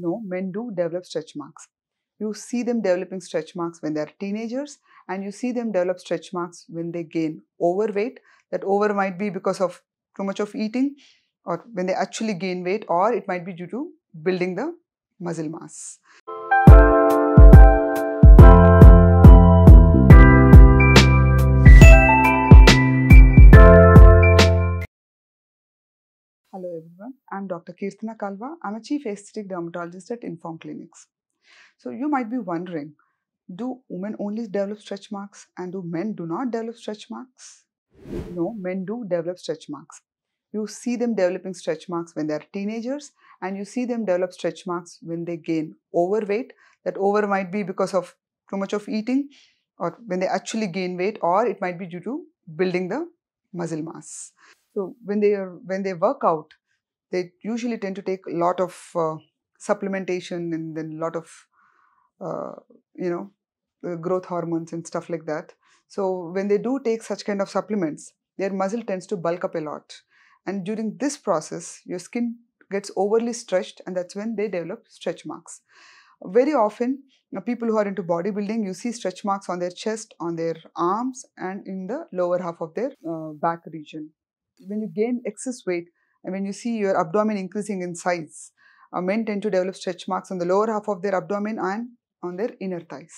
No, men do develop stretch marks. You see them developing stretch marks when they are teenagers, and you see them develop stretch marks when they gain overweight. That over might be because of too much of eating, or when they actually gain weight, or it might be due to building the muscle mass. Hello everyone, I'm Dr. Keerthana Kalva. I'm a Chief Aesthetic Dermatologist at Inform Clinics. So you might be wondering, do women only develop stretch marks and do men do not develop stretch marks? No, men do develop stretch marks. You see them developing stretch marks when they are teenagers, and you see them develop stretch marks when they gain overweight. That over might be because of too much of eating, or when they actually gain weight, or it might be due to building the muscle mass. So when they work out, they usually tend to take a lot of supplementation and then a lot of growth hormones and stuff like that. So when they do take such kind of supplements, their muscle tends to bulk up a lot. And during this process, your skin gets overly stretched, and that's when they develop stretch marks. Very often, people who are into bodybuilding, you see stretch marks on their chest, on their arms, and in the lower half of their back region. When you gain excess weight, and when you see your abdomen increasing in size, men tend to develop stretch marks on the lower half of their abdomen and on their inner thighs.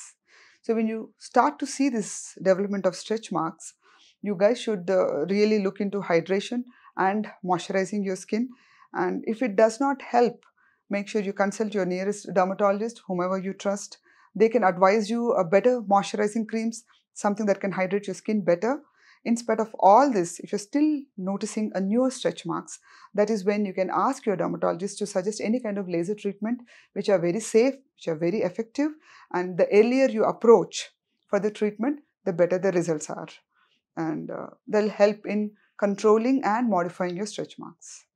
So when you start to see this development of stretch marks, you guys should really look into hydration and moisturizing your skin. And if it does not help, make sure you consult your nearest dermatologist, whomever you trust. They can advise you better moisturizing creams, something that can hydrate your skin better. In spite of all this, if you're still noticing a newer stretch marks, that is when you can ask your dermatologist to suggest any kind of laser treatment, which are very safe, which are very effective, and the earlier you approach for the treatment, the better the results are. And they'll help in controlling and modifying your stretch marks.